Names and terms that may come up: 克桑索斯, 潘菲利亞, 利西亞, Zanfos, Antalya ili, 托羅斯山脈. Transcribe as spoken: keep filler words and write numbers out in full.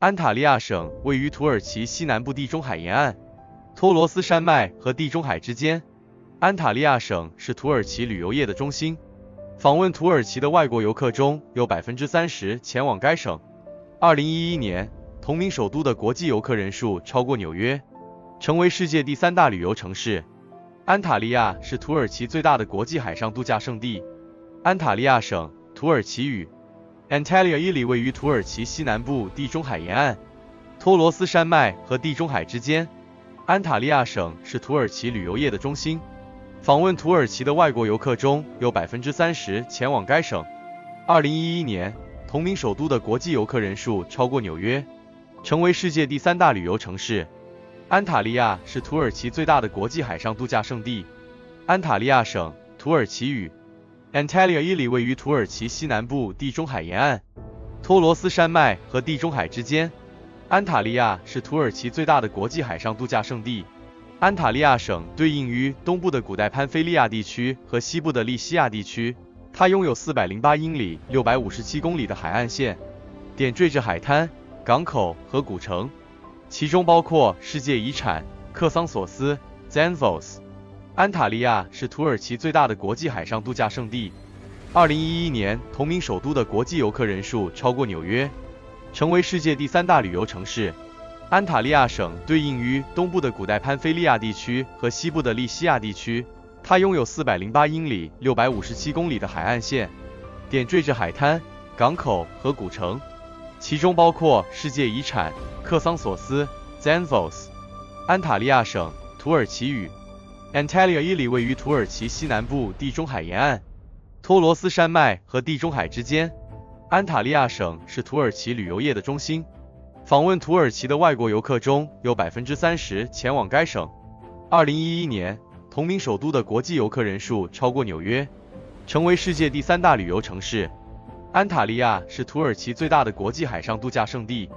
安塔利亚省位于土耳其西南部地中海沿岸，托罗斯山脉和地中海之间。安塔利亚省是土耳其旅游业的中心，访问土耳其的外国游客中有 百分之三十 前往该省。二零一一年，同名首都的国际游客人数超过纽约，成为世界第三大旅游城市。安塔利亚是土耳其最大的国际海上度假胜地。安塔利亚省土耳其语 Antalya ili 位于土耳其西南部地中海沿岸，托罗斯山脉和地中海之间。安塔利亚省是土耳其旅游业的中心，访问土耳其的外国游客中有 百分之三十 前往该省。二零一一年，同名首都的国际游客人数超过纽约，成为世界第三大旅游城市。安塔利亚是土耳其最大的国际海上度假胜地。安塔利亚省土耳其语 Antalya ili 位于土耳其西南部地中海沿岸，托罗斯山脉和地中海之间。安塔利亚是土耳其最大的国际海上度假胜地。安塔利亚省对应于东部的古代潘菲利亚地区和西部的利西亚地区，它拥有四百零八英里（六百五十七公里）的海岸线，点缀着海滩、港口和古城，其中包括世界遗产克桑索斯 （Zanfos）。安塔利亚是土耳其最大的国际海上度假胜地。二零一一年，同名首都的国际游客人数超过纽约，成为世界第三大旅游城市。安塔利亚省对应于东部的古代潘菲利亚地区和西部的利西亚地区，它拥有四百零八英里（六百五十七公里）的海岸线，点缀着海滩、港口和古城，其中包括世界遗产克桑索斯 （Zanfos）。安塔利亚省土耳其语 Antalya ili 位于土耳其西南部地中海沿岸，托罗斯山脉和地中海之间。安塔利亚省是土耳其旅游业的中心，访问土耳其的外国游客中有 百分之三十 前往该省。二零一一年，同名首都的国际游客人数超过纽约，成为世界第三大旅游城市。安塔利亚是土耳其最大的国际海上度假胜地。